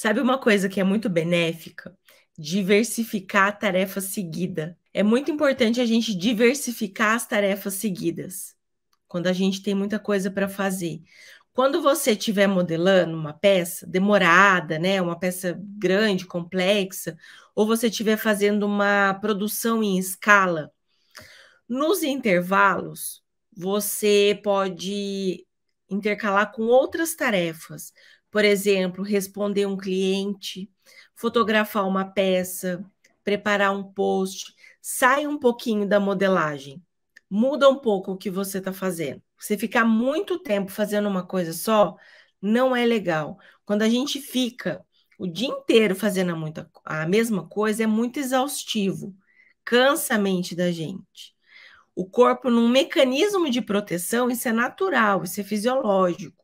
Sabe uma coisa que é muito benéfica? Diversificar a tarefa seguida. É muito importante a gente diversificar as tarefas seguidas, quando a gente tem muita coisa para fazer. Quando você estiver modelando uma peça demorada, né, uma peça grande, complexa, ou você estiver fazendo uma produção em escala, nos intervalos, você pode intercalar com outras tarefas. Por exemplo, responder um cliente, fotografar uma peça, preparar um post. Sai um pouquinho da modelagem, muda um pouco o que você está fazendo. Você ficar muito tempo fazendo uma coisa só não é legal. Quando a gente fica o dia inteiro fazendo a mesma coisa, é muito exaustivo, cansa a mente da gente. O corpo, num mecanismo de proteção, isso é natural, isso é fisiológico.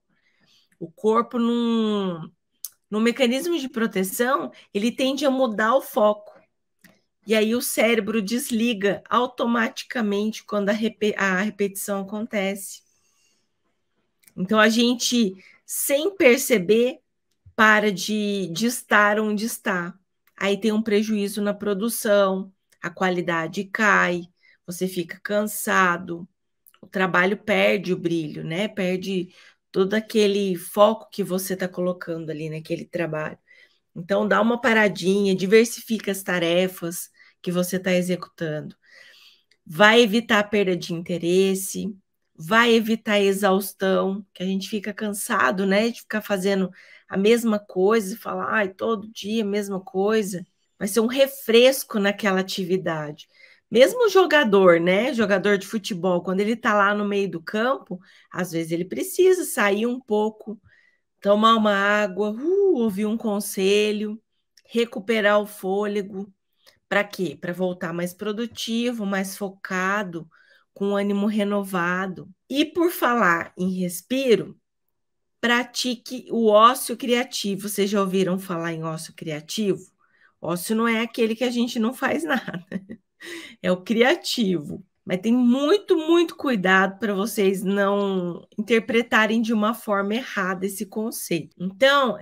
O corpo, num mecanismo de proteção, ele tende a mudar o foco. E aí o cérebro desliga automaticamente quando a repetição acontece. Então a gente, sem perceber, para de estar onde está. Aí tem um prejuízo na produção, a qualidade cai, você fica cansado, o trabalho perde o brilho, né? Perde todo aquele foco que você está colocando ali naquele trabalho. Então, dá uma paradinha, diversifica as tarefas que você está executando. Vai evitar a perda de interesse, vai evitar a exaustão, que a gente fica cansado, né, de ficar fazendo a mesma coisa e falar, ai, todo dia a mesma coisa. Vai ser um refresco naquela atividade. Mesmo o jogador, né? Jogador de futebol, quando ele tá lá no meio do campo, às vezes ele precisa sair um pouco, tomar uma água, ouvir um conselho, recuperar o fôlego. Para quê? Para voltar mais produtivo, mais focado, com ânimo renovado. E por falar em respiro, pratique o ócio criativo. Vocês já ouviram falar em ócio criativo? Ócio não é aquele que a gente não faz nada. É o criativo, mas tem muito, muito cuidado para vocês não interpretarem de uma forma errada esse conceito. Então,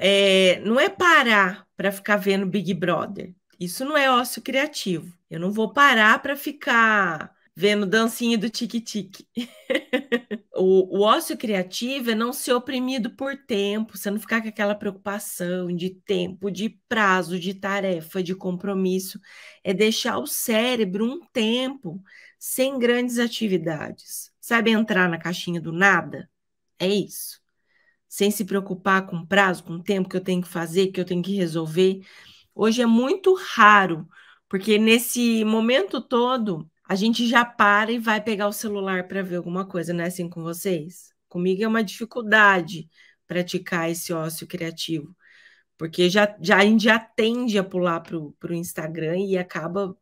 não é parar para ficar vendo Big Brother. Isso não é ócio criativo. Eu não vou parar para ficar vendo dancinha do tique-tique. O ócio criativo é não ser oprimido por tempo, você não ficar com aquela preocupação de tempo, de prazo, de tarefa, de compromisso. É deixar o cérebro um tempo sem grandes atividades. Sabe, entrar na caixinha do nada? É isso. Sem se preocupar com prazo, com tempo que eu tenho que fazer, que eu tenho que resolver. Hoje é muito raro, porque nesse momento todo, a gente já para e vai pegar o celular para ver alguma coisa, não é assim com vocês? Comigo é uma dificuldade praticar esse ócio criativo, porque a gente já tende a pular para o Instagram e acaba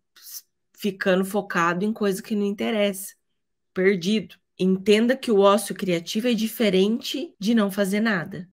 ficando focado em coisa que não interessa, perdido. Entenda que o ócio criativo é diferente de não fazer nada.